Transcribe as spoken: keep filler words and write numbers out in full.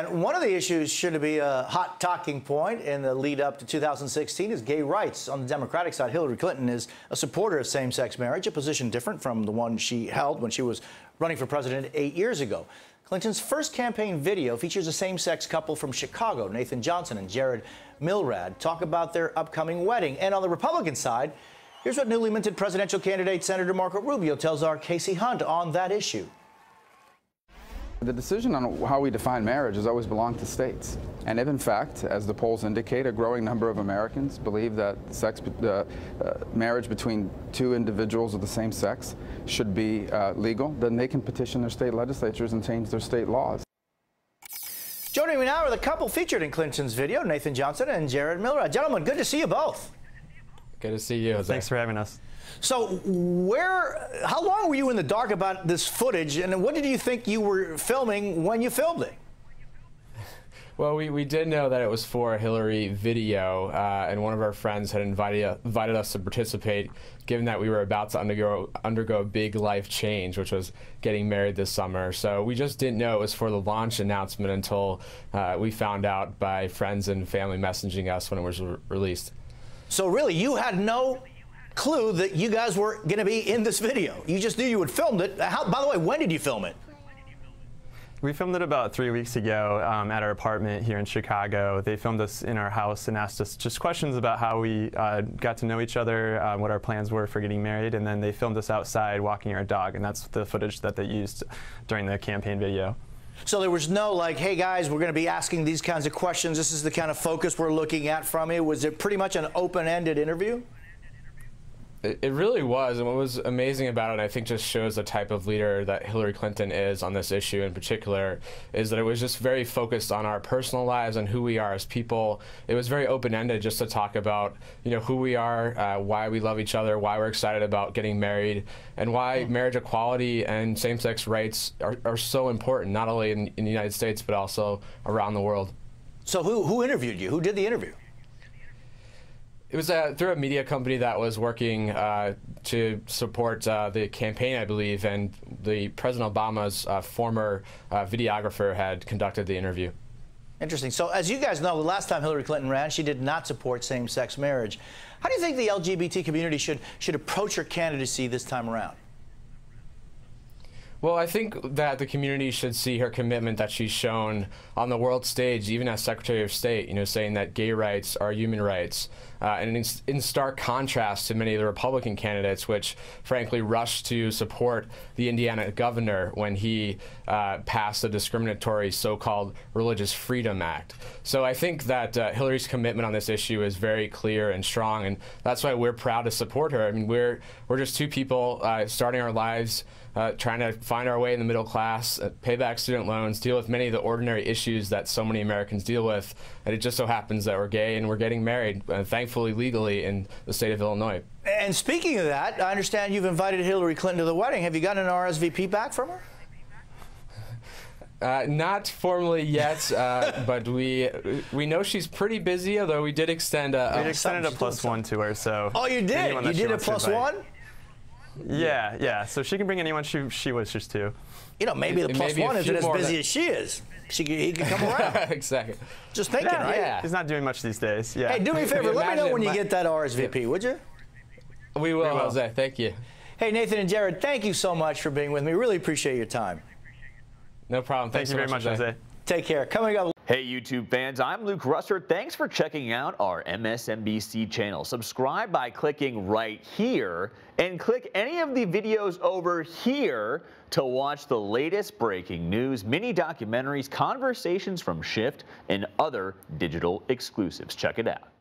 And one of the issues should be a hot talking point in the lead up to two thousand sixteen is gay rights. On the Democratic side, Hillary Clinton is a supporter of same-sex marriage, a position different from the one she held when she was running for president eight years ago. Clinton's first campaign video features a same-sex couple from Chicago, Nathan Johnson and Jared Milrad, talk about their upcoming wedding. And on the Republican side, here's what newly minted presidential candidate Senator Marco Rubio tells our Casey Hunt on that issue. The decision on how we define marriage has always belonged to states. And if, in fact, as the polls indicate, a growing number of Americans believe that sex, uh, uh, marriage between two individuals of the same sex should be uh, legal, then they can petition their state legislatures and change their state laws. Joining me now are the couple featured in Clinton's video, Nathan Johnson and Jared Milrad. Gentlemen, good to see you both. Good to see you. Jose. Thanks for having us. So where, how long were you in the dark about this footage, and what did you think you were filming when you filmed it? Well, we, we did know that it was for a Hillary video, uh, and one of our friends had invited, uh, invited us to participate, given that we were about to undergo, undergo a big life change, which was getting married this summer. So we just didn't know it was for the launch announcement until uh, we found out by friends and family messaging us when it was re released. So really, you had no clue that you guys were going to be in this video. You just knew you had filmed it. How, by the way, when did you film it? We filmed it about three weeks ago um, at our apartment here in Chicago. They filmed us in our house and asked us just questions about how we uh, got to know each other, uh, what our plans were for getting married, and then they filmed us outside walking our dog, and that's the footage that they used during the campaign video. So there was no, like, hey, guys, we're going to be asking these kinds of questions. This is the kind of focus we're looking at from you. Was it pretty much an open-ended interview? It really was, and what was amazing about it, I think, just shows the type of leader that Hillary Clinton is on this issue in particular, is that it was just very focused on our personal lives and who we are as people. It was very open-ended just to talk about, you know, who we are, uh, why we love each other, why we're excited about getting married, and why mm-hmm. marriage equality and same-sex rights are, are so important, not only in, in the United States, but also around the world. So who, who interviewed you? Who did the interview? It was uh, through a media company that was working uh, to support uh, the campaign, I believe, and the President Obama's uh, former uh, videographer had conducted the interview. Interesting. So, as you guys know, the last time Hillary Clinton ran, she did not support same-sex marriage. How do you think the L G B T community should, should approach her candidacy this time around? Well, I think that the community should see her commitment that she's shown on the world stage, even as Secretary of State, you know, saying that gay rights are human rights, uh, and in, in stark contrast to many of the Republican candidates, which frankly rushed to support the Indiana governor when he uh, passed the discriminatory so-called Religious Freedom Act. So I think that uh, Hillary's commitment on this issue is very clear and strong, and that's why we're proud to support her. I mean, we're we're just two people uh, starting our lives, uh, trying to find find our way in the middle class, uh, pay back student loans, deal with many of the ordinary issues that so many Americans deal with, and it just so happens that we're gay and we're getting married, uh, thankfully legally, in the state of Illinois. And speaking of that, I understand you've invited Hillary Clinton to the wedding. Have you gotten an R S V P back from her? Uh, not formally yet, uh, but we we know she's pretty busy, although we did extend a, we extended a plus one to her. So oh, you did? You did a plus one? Yeah, yeah. So she can bring anyone she she wishes to. You know, maybe the plus maybe one isn't as busy as she is. She could, he could come around. Exactly. Just thinking, yeah, right? Yeah. He's not doing much these days. Yeah. Hey, do me a favor. Let me know when you get that R S V P, yeah. would you? We will, we will, Jose. Thank you. Hey, Nathan and Jared, thank you so much for being with me. Really appreciate your time. No problem. Thanks thank you so very much, Jose. Jose. Take care. Coming up. Hey, YouTube fans, I'm Luke Russert. Thanks for checking out our M S N B C channel. Subscribe by clicking right here and click any of the videos over here to watch the latest breaking news, mini documentaries, conversations from Shift, and other digital exclusives. Check it out.